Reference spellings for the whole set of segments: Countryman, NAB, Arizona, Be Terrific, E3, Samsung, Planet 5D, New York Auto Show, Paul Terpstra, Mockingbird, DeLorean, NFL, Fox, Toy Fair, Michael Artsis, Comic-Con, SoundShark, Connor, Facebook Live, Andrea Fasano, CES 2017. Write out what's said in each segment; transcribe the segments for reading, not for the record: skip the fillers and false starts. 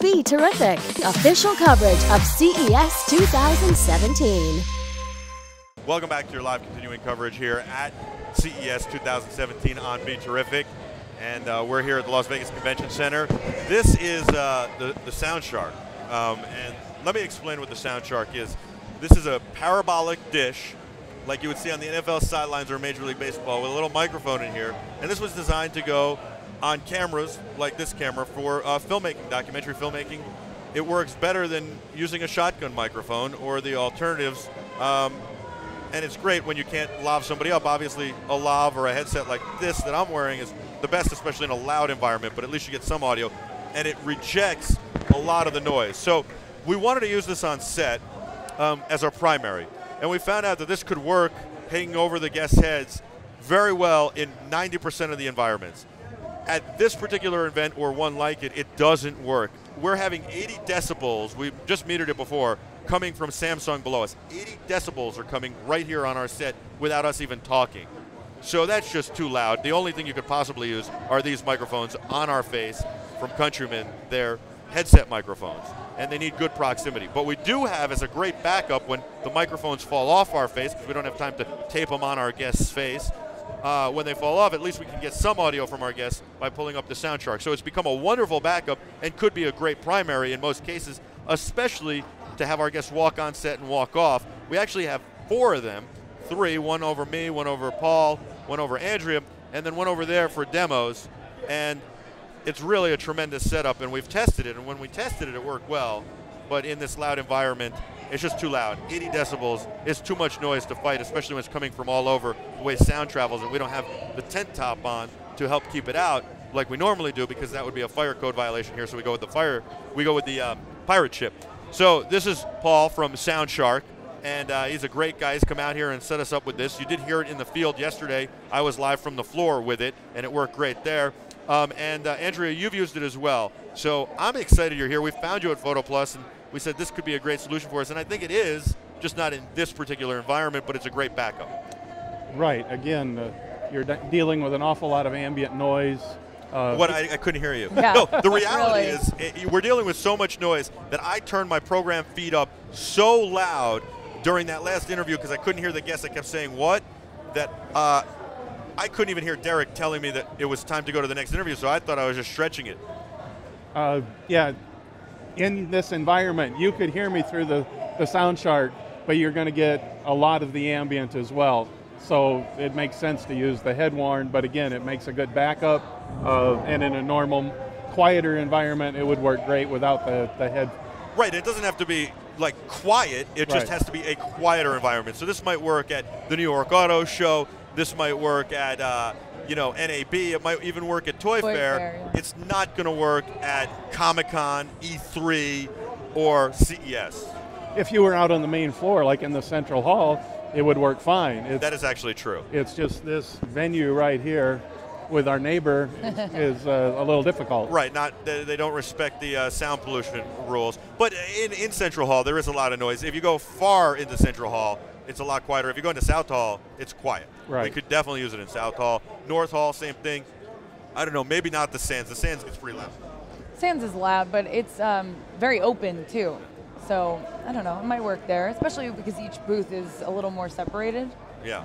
Be Terrific, official coverage of CES 2017. Welcome back to your live continuing coverage here at CES 2017 on Be Terrific. And we're here at the Las Vegas Convention Center. This is the SoundShark. And let me explain what the SoundShark is. This is a parabolic dish, like you would see on the NFL sidelines or Major League Baseball, with a little microphone in here. And this was designed to go on cameras, like this camera, for filmmaking, documentary filmmaking. It works better than using a shotgun microphone or the alternatives. And it's great when you can't lav somebody up. Obviously, a lav or a headset like this that I'm wearing is the best, especially in a loud environment, but at least you get some audio. And it rejects a lot of the noise. So we wanted to use this on set as our primary. And we found out that this could work hanging over the guests' heads very well in 90% of the environments. At this particular event, or one like it, it doesn't work. We're having 80 decibels, we've just metered it before, coming from Samsung below us. 80 decibels are coming right here on our set without us even talking. So that's just too loud. The only thing you could possibly use are these microphones on our face from Countryman, their headset microphones. And they need good proximity. But we do have, as a great backup, when the microphones fall off our face, because we don't have time to tape them on our guest's face, when they fall off, at least we can get some audio from our guests by pulling up the SoundShark. So it's become a wonderful backup and could be a great primary in most cases, especially to have our guests walk on set and walk off. We actually have four of them, three, one over me, one over Paul, one over Andrea, and then one over there for demos. And it's really a tremendous setup, and we've tested it, and when we tested it, it worked well. But in this loud environment, it's just too loud. 80 decibels is too much noise to fight, especially when it's coming from all over, the way sound travels, and we don't have the tent top on to help keep it out like we normally do, because that would be a fire code violation here. So we go with the pirate ship. So this is Paul from SoundShark, and he's a great guy. He's come out here and set us up with this. You did hear it in the field yesterday. I was live from the floor with it, and it worked great there. Andrea, you've used it as well. So I'm excited you're here. We found you at Photo Plus, and we said this could be a great solution for us, and I think it is, just not in this particular environment, but it's a great backup. Right. Again, you're dealing with an awful lot of ambient noise. I couldn't hear you. Yeah. No, the reality really is we're dealing with so much noise that I turned my program feed up so loud during that last interview because I couldn't hear the guests. I kept saying what? That I couldn't even hear Derek telling me that it was time to go to the next interview, so I thought I was just stretching it. Yeah, in this environment, you could hear me through the SoundShark, but you're going to get a lot of the ambient as well. So it makes sense to use the head warn, but again, it makes a good backup. And in a normal, quieter environment, it would work great without the head. Right, it doesn't have to be like quiet, it just has to be a quieter environment. So this might work at the New York Auto Show. This might work at, NAB. It might even work at Toy Fair. Yeah. It's not going to work at Comic-Con, E3, or CES. If you were out on the main floor, like in the Central Hall, it would work fine. That is actually true. It's just this venue right here with our neighbor is a little difficult. Right. They don't respect the sound pollution rules. But in Central Hall, there is a lot of noise. If you go far into Central Hall, it's a lot quieter. If you go into South Hall, it's quiet. Right. We could definitely use it in South Hall. North Hall, same thing. I don't know, maybe not the Sands. The Sands gets pretty loud. Sands is loud, but it's very open, too. So, I don't know, it might work there, especially because each booth is a little more separated. Yeah.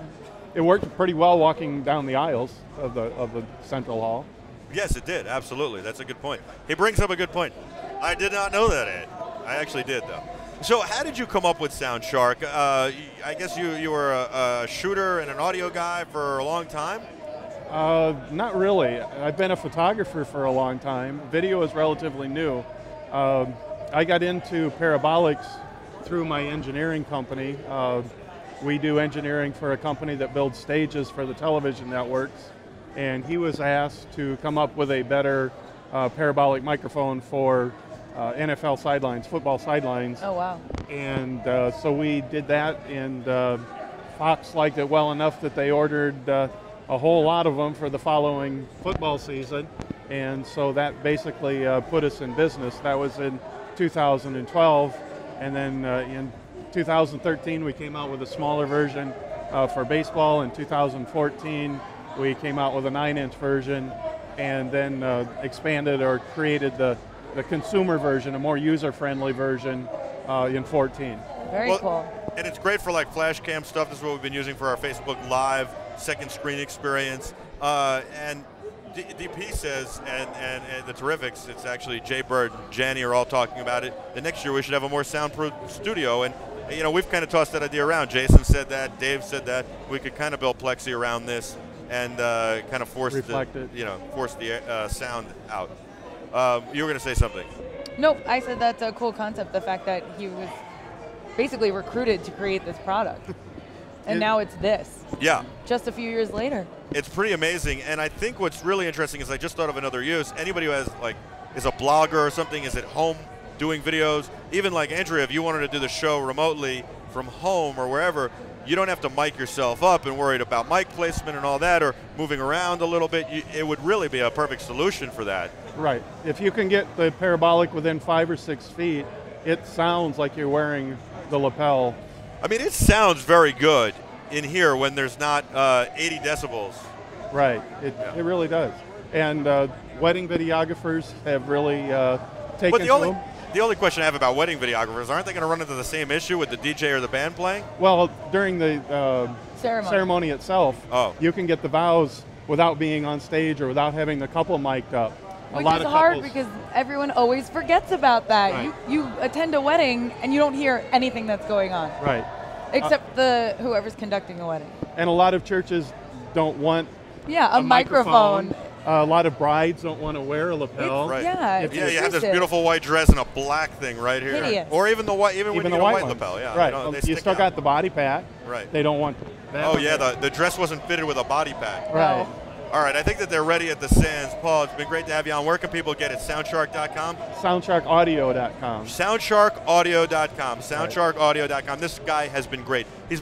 It worked pretty well walking down the aisles of the Central Hall. Yes, it did, absolutely. That's a good point. He brings up a good point. I did not know that, Ed. I actually did, though. So how did you come up with SoundShark? I guess you were a shooter and an audio guy for a long time? Not really. I've been a photographer for a long time. Video is relatively new. I got into parabolics through my engineering company. We do engineering for a company that builds stages for the television networks. And he was asked to come up with a better parabolic microphone for NFL sidelines, football sidelines. Oh, wow. And so we did that, and Fox liked it well enough that they ordered a whole lot of them for the following football season. And so that basically put us in business. That was in 2012. And then in 2013, we came out with a smaller version for baseball. In 2014, we came out with a 9-inch version and then expanded or created the the consumer version, a more user-friendly version in 2014. Very cool. And it's great for like flash cam stuff. This is what we've been using for our Facebook Live second screen experience. And DP says, and the Terrifics, it's actually Jay Bird and Janney are all talking about it. The next year we should have a more soundproof studio. And you know, we've kind of tossed that idea around. Jason said that, Dave said that. We could kind of build plexi around this and kind of force the, you know, force the sound out. You were going to say something. Nope, I said that's a cool concept, the fact that he was basically recruited to create this product. And now it's this. Yeah. Just a few years later. It's pretty amazing, and I think what's really interesting is I just thought of another use. Anybody who has, like, is a blogger or something, is at home doing videos, even like Andrea, if you wanted to do the show remotely from home or wherever, you don't have to mic yourself up and worried about mic placement and all that, or moving around a little bit. It would really be a perfect solution for that. Right. If you can get the parabolic within 5 or 6 feet, it sounds like you're wearing the lapel. I mean, it sounds very good in here when there's not 80 decibels. Right. It really does. And wedding videographers have really taken to them. The only question I have about wedding videographers, aren't they going to run into the same issue with the DJ or the band playing? Well, during the ceremony itself, you can get the vows without being on stage or without having the couple mic'd up. Which is hard because everyone always forgets about that. Right. You attend a wedding and you don't hear anything that's going on. Right. Except whoever's conducting the wedding. And a lot of churches don't want a microphone. A lot of brides don't want to wear a lapel. You have this beautiful white dress and a black thing right here. Hideous. Or even the white, even the white lapel. Yeah, right. You still got the body pad. Right. They don't want that. Oh yeah, the dress wasn't fitted with a body pad. Right. All right, I think that they're ready at the Sands. Paul, it's been great to have you on. Where can people get it? SoundShark.com? SoundSharkAudio.com. SoundSharkAudio.com. SoundSharkAudio.com. This guy has been great. He's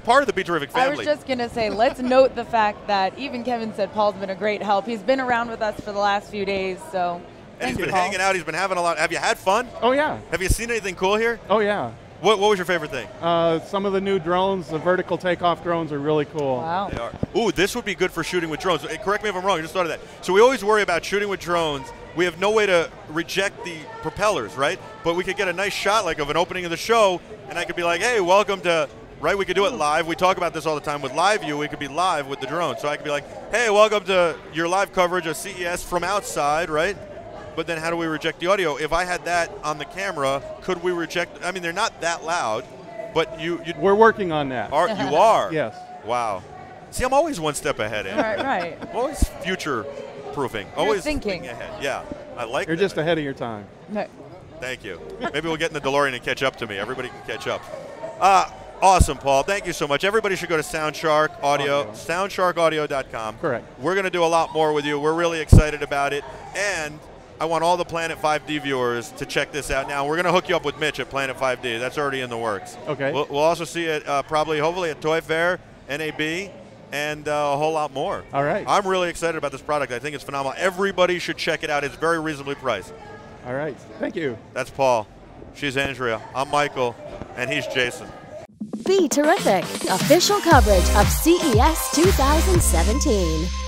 part of the Be Terrific family. I was just going to say, let's note the fact that even Kevin said Paul's been a great help. He's been around with us for the last few days, so and he's been hanging out. He's been having a lot. Have you had fun? Oh, yeah. Have you seen anything cool here? Oh, yeah. What was your favorite thing? Some of the new drones, the vertical takeoff drones, are really cool. Wow. They are. Ooh, this would be good for shooting with drones. Correct me if I'm wrong, you just thought of that. So we always worry about shooting with drones. We have no way to reject the propellers, right? But we could get a nice shot like of an opening of the show, and I could be like, hey, welcome to, right? We could do it live. We talk about this all the time. With Live View, we could be live with the drone. So I could be like, hey, welcome to your live coverage of CES from outside, right? But then how do we reject the audio? If I had that on the camera, could we reject? I mean, they're not that loud, but we're working on that. You are? Yes. Wow. See, I'm always one step ahead. Right. Always future-proofing. Always thinking ahead. Yeah, I like that. You're just ahead of your time. Thank you. Maybe we'll get in the DeLorean and catch up to me. Everybody can catch up. Awesome, Paul. Thank you so much. Everybody should go to SoundShark Audio, SoundSharkAudio.com. Correct. We're going to do a lot more with you. We're really excited about it, and I want all the Planet 5D viewers to check this out now. We're going to hook you up with Mitch at Planet 5D. That's already in the works. Okay. We'll also see it probably, hopefully, at Toy Fair, NAB, and a whole lot more. All right. I'm really excited about this product. I think it's phenomenal. Everybody should check it out. It's very reasonably priced. All right. Thank you. That's Paul. She's Andrea. I'm Michael. And he's Jason. Be Terrific. Official coverage of CES 2017.